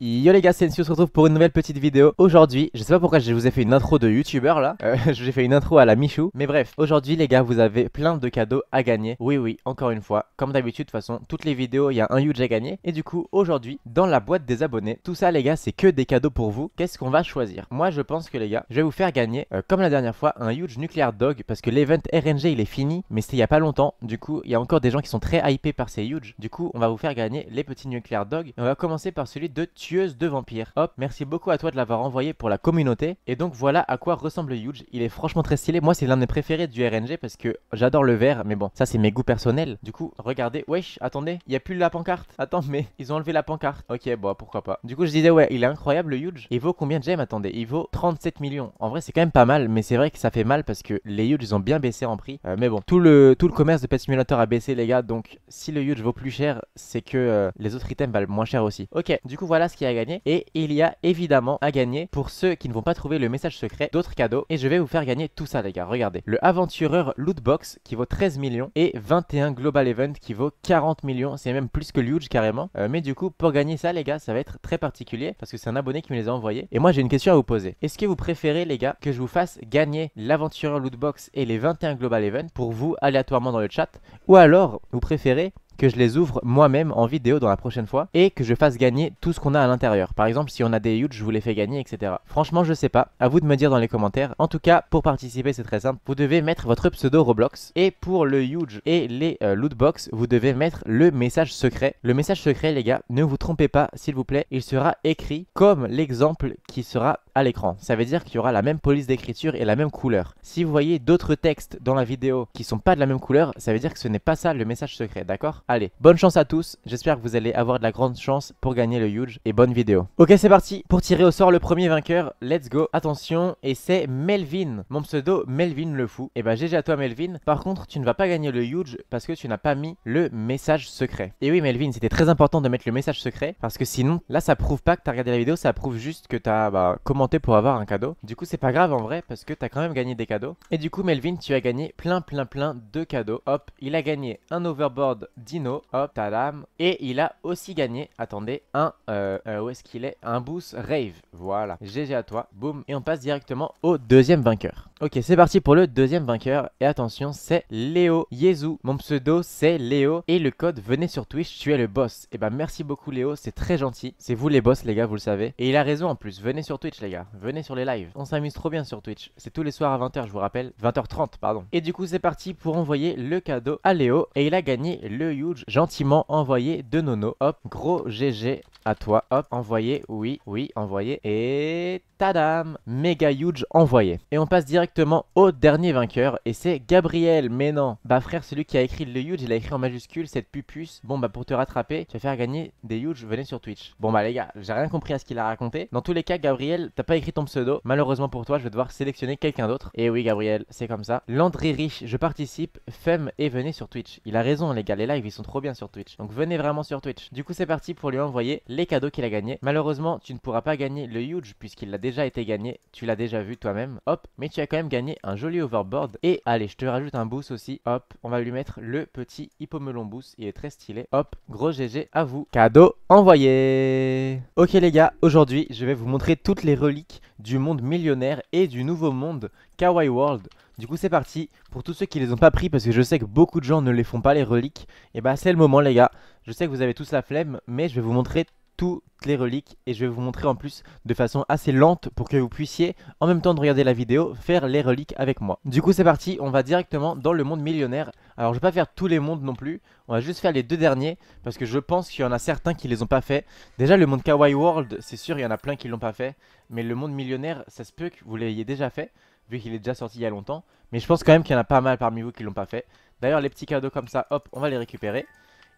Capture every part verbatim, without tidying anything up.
Yo les gars, c'est N C, on se retrouve pour une nouvelle petite vidéo. Aujourd'hui, je sais pas pourquoi je vous ai fait une intro de youtubeur là, euh, j'ai fait une intro à la Michou. Mais bref, aujourd'hui les gars, vous avez plein de cadeaux à gagner. Oui oui, encore une fois, comme d'habitude de toute façon, toutes les vidéos, il y a un huge à gagner. Et du coup, aujourd'hui, dans la boîte des abonnés, tout ça les gars, c'est que des cadeaux pour vous. Qu'est-ce qu'on va choisir? Moi je pense que les gars, je vais vous faire gagner, euh, comme la dernière fois, un huge nuclear dog. Parce que l'event R N G il est fini, mais c'était il y a pas longtemps. Du coup, il y a encore des gens qui sont très hypés par ces huge. Du coup, on va vous faire gagner les petits nuclear dog. Et on va commencer par celui de tueuse de vampires. Hop, merci beaucoup à toi de l'avoir envoyé pour la communauté. Et donc voilà à quoi ressemble le huge. Il est franchement très stylé. Moi c'est l'un de mes préférés du R N G parce que j'adore le vert. Mais bon, ça c'est mes goûts personnels. Du coup, regardez. Wesh, attendez, il n'y a plus la pancarte. Attends, mais ils ont enlevé la pancarte. Ok, bon, pourquoi pas. Du coup je disais ouais, il est incroyable le huge. Il vaut combien de gemmes? Attendez, il vaut trente-sept millions. En vrai c'est quand même pas mal. Mais c'est vrai que ça fait mal parce que les huge ils ont bien baissé en prix. euh, Mais bon, tout le, tout le commerce de Pet Simulator a baissé les gars. Donc si le huge vaut plus cher, c'est que euh, les autres items valent moins cher aussi. Ok, du coup voilà ce qu'il y a à gagner. Et il y a évidemment à gagner, pour ceux qui ne vont pas trouver le message secret, d'autres cadeaux. Et je vais vous faire gagner tout ça les gars. Regardez, le aventureur lootbox qui vaut treize millions et vingt et un global event qui vaut quarante millions. C'est même plus que le huge carrément. euh, Mais du coup pour gagner ça les gars, ça va être très particulier parce que c'est un abonné qui me les a envoyés. Et moi j'ai une question à vous poser. Est-ce que vous préférez les gars que je vous fasse gagner l'aventureur lootbox et les vingt et un global event pour vous aléatoirement dans le chat, ou alors vous préférez que je les ouvre moi-même en vidéo dans la prochaine fois et que je fasse gagner tout ce qu'on a à l'intérieur? Par exemple, si on a des huge, je vous les fais gagner, et cetera. Franchement, je sais pas. À vous de me dire dans les commentaires. En tout cas, pour participer, c'est très simple. Vous devez mettre votre pseudo Roblox. Et pour le huge et les euh, lootbox, vous devez mettre le message secret. Le message secret, les gars, ne vous trompez pas, s'il vous plaît. Il sera écrit comme l'exemple qui sera à l'écran. Ça veut dire qu'il y aura la même police d'écriture et la même couleur. Si vous voyez d'autres textes dans la vidéo qui sont pas de la même couleur, ça veut dire que ce n'est pas ça le message secret, d'accord? Allez, bonne chance à tous, j'espère que vous allez avoir de la grande chance pour gagner le huge, et bonne vidéo. Ok, c'est parti pour tirer au sort le premier vainqueur, let's go. Attention, et c'est Melvin, mon pseudo Melvin le fou. Et bah G G à toi Melvin, par contre tu ne vas pas gagner le huge parce que tu n'as pas mis le message secret. Et oui Melvin, c'était très important de mettre le message secret, parce que sinon, là ça prouve pas que t'as regardé la vidéo, ça prouve juste que t'as bah, commenté pour avoir un cadeau. Du coup c'est pas grave en vrai, parce que t'as quand même gagné des cadeaux. Et du coup Melvin, tu as gagné plein plein plein de cadeaux. Hop, il a gagné un overboard Dino, hop, tadam. Et il a aussi gagné, attendez, un, euh, euh, où est-ce qu'il est? Un boost rave, voilà, G G à toi, boum. Et on passe directement au deuxième vainqueur. Ok, c'est parti pour le deuxième vainqueur. Et attention, c'est Léo Yezou. Mon pseudo, c'est Léo. Et le code, venez sur Twitch, tu es le boss. Et bah merci beaucoup Léo, c'est très gentil. C'est vous les boss les gars, vous le savez. Et il a raison en plus, venez sur Twitch les gars, venez sur les lives. On s'amuse trop bien sur Twitch, c'est tous les soirs à vingt heures je vous rappelle, vingt heures trente pardon. Et du coup c'est parti pour envoyer le cadeau à Léo. Et il a gagné le huge gentiment envoyé de Nono. Hop, gros G G à toi. Hop, envoyé, oui, oui, envoyé. Et tadam, méga huge envoyé. Et on passe directement au dernier vainqueur. Et c'est Gabriel. Mais non, bah frère, celui qui a écrit le huge, il a écrit en majuscule cette pupuce. Bon bah pour te rattraper, tu vas faire gagner des huge, venez sur Twitch. Bon bah les gars, j'ai rien compris à ce qu'il a raconté. Dans tous les cas Gabriel, t'as pas écrit ton pseudo. Malheureusement pour toi, je vais devoir sélectionner quelqu'un d'autre. Et oui Gabriel, c'est comme ça. Landry Riche, je participe, femme et venez sur Twitch. Il a raison les gars, les lives ils sont trop bien sur Twitch, donc venez vraiment sur Twitch. Du coup c'est parti pour lui envoyer les cadeaux qu'il a gagnés. Malheureusement tu ne pourras pas gagner le huge puisqu'il l'a déjà été gagné, tu l'as déjà vu toi-même. Hop, mais tu as quand même gagné un joli overboard. Et allez, je te rajoute un boost aussi. Hop, on va lui mettre le petit hippomelon boost, il est très stylé. Hop, gros G G à vous, cadeau envoyé. Ok les gars, aujourd'hui je vais vous montrer toutes les reliques du monde millionnaire et du nouveau monde Kawaii World. Du coup c'est parti, pour tous ceux qui les ont pas pris parce que je sais que beaucoup de gens ne les font pas les reliques, et bah c'est le moment les gars. Je sais que vous avez tous la flemme, mais je vais vous montrer toutes les reliques et je vais vous montrer en plus de façon assez lente pour que vous puissiez en même temps de regarder la vidéo faire les reliques avec moi. Du coup c'est parti, on va directement dans le monde millionnaire. Alors je vais pas faire tous les mondes non plus, on va juste faire les deux derniers parce que je pense qu'il y en a certains qui les ont pas fait. Déjà le monde Kawaii World, c'est sûr il y en a plein qui l'ont pas fait, mais le monde millionnaire ça se peut que vous l'ayez déjà fait vu qu'il est déjà sorti il y a longtemps. Mais je pense quand même qu'il y en a pas mal parmi vous qui l'ont pas fait. D'ailleurs les petits cadeaux comme ça, hop, on va les récupérer.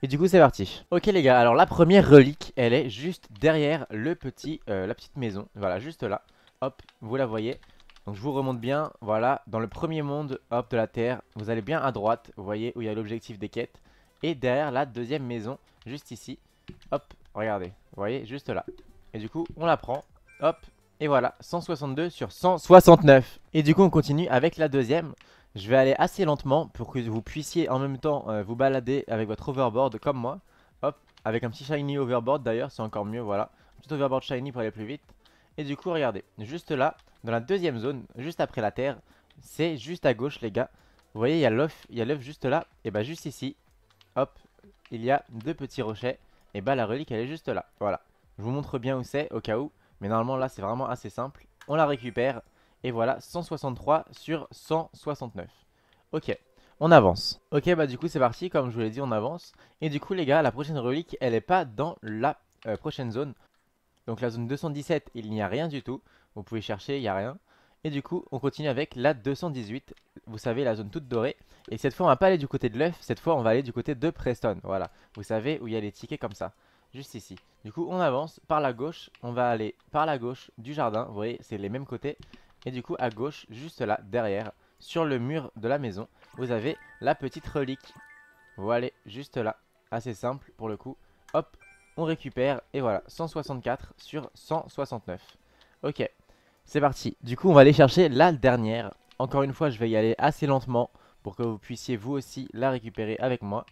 Et du coup c'est parti. Ok les gars, alors la première relique, elle est juste derrière le petit, euh, la petite maison. Voilà, juste là, hop, vous la voyez. Donc je vous remonte bien, voilà, dans le premier monde, hop, de la terre. Vous allez bien à droite, vous voyez où il y a l'objectif des quêtes. Et derrière la deuxième maison, juste ici, hop, regardez, vous voyez, juste là. Et du coup on la prend, hop. Et voilà, cent soixante-deux sur cent soixante-neuf. Et du coup on continue avec la deuxième. Je vais aller assez lentement pour que vous puissiez en même temps euh, vous balader avec votre overboard comme moi. Hop, avec un petit shiny overboard d'ailleurs, c'est encore mieux, voilà. tuto Overboard Shiny pour aller plus vite. Et du coup, regardez, juste là, dans la deuxième zone, juste après la terre, c'est juste à gauche, les gars. Vous voyez, il y a l'œuf, il y a l'œuf juste là. Et bah, juste ici, hop, il y a deux petits rochers. Et bah, la relique, elle est juste là. Voilà. Je vous montre bien où c'est, au cas où. Mais normalement, là, c'est vraiment assez simple. On la récupère. Et voilà, cent soixante-trois sur cent soixante-neuf. Ok, on avance. Ok, bah du coup, c'est parti. Comme je vous l'ai dit, on avance. Et du coup, les gars, la prochaine relique, elle est pas dans la euh, prochaine zone. Donc la zone deux cent dix-sept, il n'y a rien du tout. Vous pouvez chercher, il n'y a rien. Et du coup, on continue avec la deux cent dix-huit. Vous savez, la zone toute dorée. Et cette fois, on va pas aller du côté de l'œuf. Cette fois, on va aller du côté de Preston. Voilà, vous savez, où il y a les tickets comme ça. Juste ici. Du coup, on avance par la gauche. On va aller par la gauche du jardin. Vous voyez, c'est les mêmes côtés. Et du coup, à gauche, juste là, derrière, sur le mur de la maison, vous avez la petite relique. Voilà, juste là. Assez simple pour le coup. Hop, on récupère. Et voilà, cent soixante-quatre sur cent soixante-neuf. Ok, c'est parti. Du coup, on va aller chercher la dernière. Encore une fois, je vais y aller assez lentement pour que vous puissiez vous aussi la récupérer avec moi.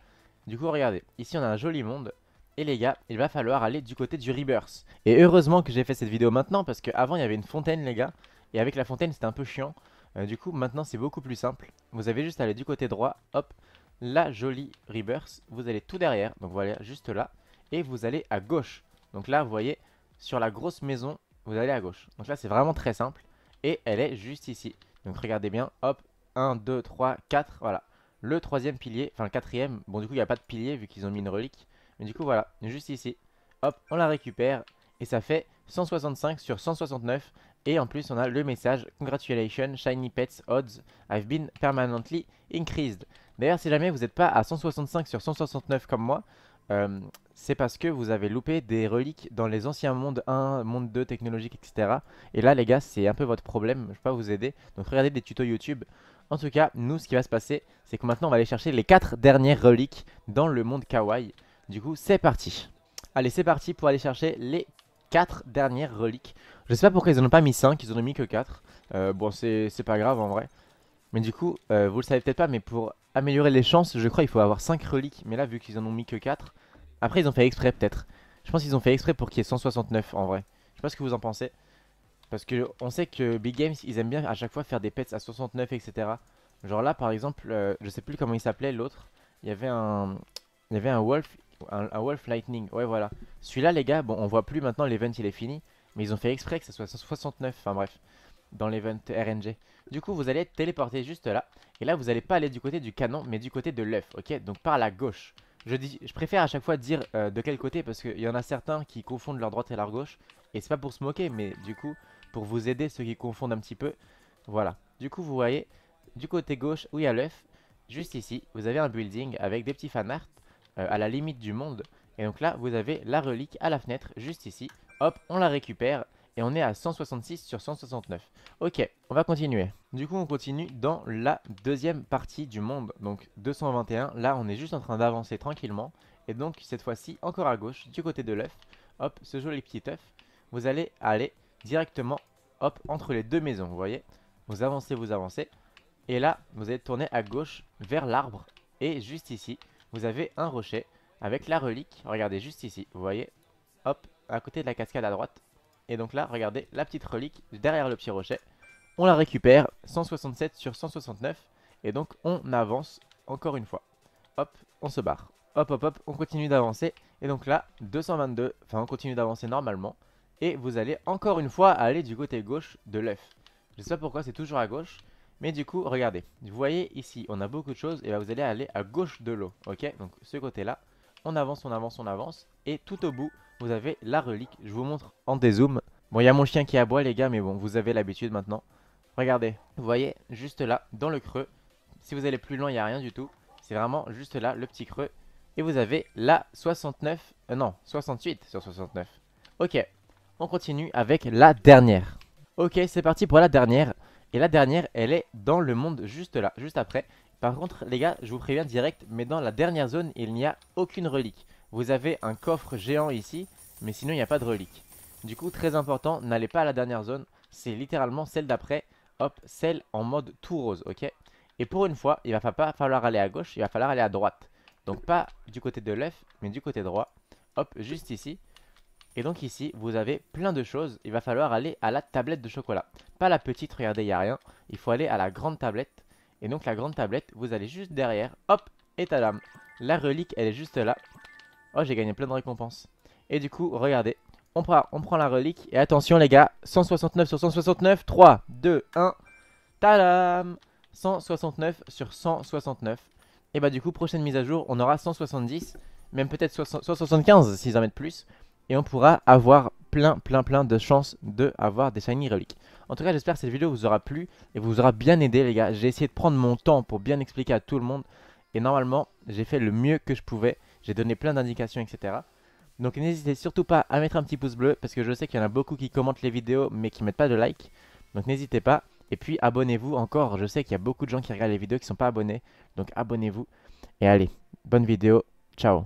Du coup, regardez, ici on a un joli monde. Et les gars, il va falloir aller du côté du Rebirth. Et heureusement que j'ai fait cette vidéo maintenant, parce qu'avant il y avait une fontaine, les gars. Et avec la fontaine, c'était un peu chiant. Euh, du coup, maintenant, c'est beaucoup plus simple. Vous avez juste à aller du côté droit. Hop, la jolie Rebirth. Vous allez tout derrière. Donc, voilà, juste là. Et vous allez à gauche. Donc là, vous voyez, sur la grosse maison, vous allez à gauche. Donc là, c'est vraiment très simple. Et elle est juste ici. Donc, regardez bien. Hop, un, deux, trois, quatre. Voilà. Le troisième pilier. Enfin, le quatrième. Bon, du coup, il n'y a pas de pilier vu qu'ils ont mis une relique. Mais du coup, voilà. Juste ici. Hop, on la récupère. Et ça fait cent soixante-cinq sur cent soixante-neuf. Et en plus on a le message « Congratulations, shiny pets odds have been permanently increased ». D'ailleurs, si jamais vous n'êtes pas à cent soixante-cinq sur cent soixante-neuf comme moi, euh, c'est parce que vous avez loupé des reliques dans les anciens mondes un, monde deux, technologiques, et cetera. Et là les gars, c'est un peu votre problème, je ne peux pas vous aider. Donc regardez des tutos YouTube. En tout cas, nous ce qui va se passer, c'est que maintenant on va aller chercher les quatre dernières reliques dans le monde kawaii. Du coup, c'est parti. Allez, c'est parti pour aller chercher les quatre dernières reliques. Je sais pas pourquoi ils en ont pas mis cinq, ils en ont mis que quatre. euh, Bon, c'est pas grave en vrai. Mais du coup, euh, vous le savez peut-être pas, mais pour améliorer les chances, je crois il faut avoir cinq reliques. Mais là, vu qu'ils en ont mis que quatre, après ils ont fait exprès peut-être. Je pense qu'ils ont fait exprès pour qu'il y ait cent soixante-neuf en vrai. Je sais pas ce que vous en pensez. Parce que on sait que Big Games, ils aiment bien à chaque fois faire des pets à soixante-neuf, et cetera. Genre là par exemple, euh, je sais plus comment il s'appelait l'autre. Il y avait un... Il y avait un wolf... Un, un Wolf Lightning, ouais voilà. Celui-là les gars, bon on voit plus maintenant, l'event il est fini. Mais ils ont fait exprès que ça soit cent soixante-neuf, enfin bref. Dans l'event R N G. Du coup vous allez être téléporté juste là. Et là vous allez pas aller du côté du canon, mais du côté de l'œuf, ok. Donc par la gauche. Je, dis, je préfère à chaque fois dire euh, de quel côté, parce qu'il y en a certains qui confondent leur droite et leur gauche. Et c'est pas pour se moquer, mais du coup pour vous aider ceux qui confondent un petit peu. Voilà, du coup vous voyez, du côté gauche où il y a l'œuf, juste ici, vous avez un building avec des petits fanarts. Euh, à la limite du monde. Et donc là vous avez la relique à la fenêtre juste ici. Hop, on la récupère. Et on est à cent soixante-six sur cent soixante-neuf. Ok, on va continuer. Du coup on continue dans la deuxième partie du monde. Donc deux cent vingt et un. Là on est juste en train d'avancer tranquillement. Et donc cette fois-ci encore à gauche du côté de l'œuf. Hop, ce joli petit œuf. Vous allez aller directement, hop, entre les deux maisons. Vous voyez, vous avancez, vous avancez. Et là vous allez tourner à gauche vers l'arbre. Et juste ici vous avez un rocher avec la relique, regardez juste ici, vous voyez, hop, à côté de la cascade à droite. Et donc là, regardez, la petite relique derrière le petit rocher, on la récupère, cent soixante-sept sur cent soixante-neuf, et donc on avance encore une fois. Hop, on se barre, hop, hop, hop, on continue d'avancer, et donc là, deux cent vingt-deux, enfin on continue d'avancer normalement, et vous allez encore une fois aller du côté gauche de l'œuf. Je sais pas pourquoi c'est toujours à gauche. Mais du coup, regardez, vous voyez ici, on a beaucoup de choses, et là vous allez aller à gauche de l'eau, ok? Donc ce côté-là, on avance, on avance, on avance, et tout au bout, vous avez la relique, je vous montre en dézoom. Bon, il y a mon chien qui aboie les gars, mais bon, vous avez l'habitude maintenant. Regardez, vous voyez, juste là, dans le creux, si vous allez plus loin, il n'y a rien du tout, c'est vraiment juste là, le petit creux, et vous avez la soixante-neuf, euh, non, soixante-huit sur soixante-neuf. Ok, on continue avec la dernière. Ok, c'est parti pour la dernière. Et la dernière, elle est dans le monde juste là, juste après. Par contre, les gars, je vous préviens direct, mais dans la dernière zone, il n'y a aucune relique. Vous avez un coffre géant ici, mais sinon, il n'y a pas de relique. Du coup, très important, n'allez pas à la dernière zone. C'est littéralement celle d'après, hop, celle en mode tout rose, ok? Et pour une fois, il va pas falloir aller à gauche, il va falloir aller à droite. Donc, pas du côté de l'œuf, mais du côté droit. Hop, juste ici. Et donc ici vous avez plein de choses. Il va falloir aller à la tablette de chocolat. Pas la petite, regardez, il n'y a rien. Il faut aller à la grande tablette. Et donc la grande tablette, vous allez juste derrière. Hop, et tadam. La relique, elle est juste là. Oh, j'ai gagné plein de récompenses. Et du coup, regardez, on prend, on prend la relique. Et attention les gars, cent soixante-neuf sur cent soixante-neuf, trois, deux, un. Tadam, cent soixante-neuf sur cent soixante-neuf. Et bah du coup, prochaine mise à jour, on aura cent soixante-dix. Même peut-être cent soixante-quinze s'ils en mettent plus. Et on pourra avoir plein plein plein de chances de avoir des shiny reliques. En tout cas, j'espère que cette vidéo vous aura plu et vous aura bien aidé les gars. J'ai essayé de prendre mon temps pour bien expliquer à tout le monde. Et normalement, j'ai fait le mieux que je pouvais. J'ai donné plein d'indications, et cetera. Donc n'hésitez surtout pas à mettre un petit pouce bleu, parce que je sais qu'il y en a beaucoup qui commentent les vidéos mais qui ne mettent pas de like. Donc n'hésitez pas. Et puis abonnez-vous encore. Je sais qu'il y a beaucoup de gens qui regardent les vidéos qui ne sont pas abonnés. Donc abonnez-vous. Et allez, bonne vidéo. Ciao.